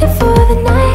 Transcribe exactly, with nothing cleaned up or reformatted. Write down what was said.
before the night.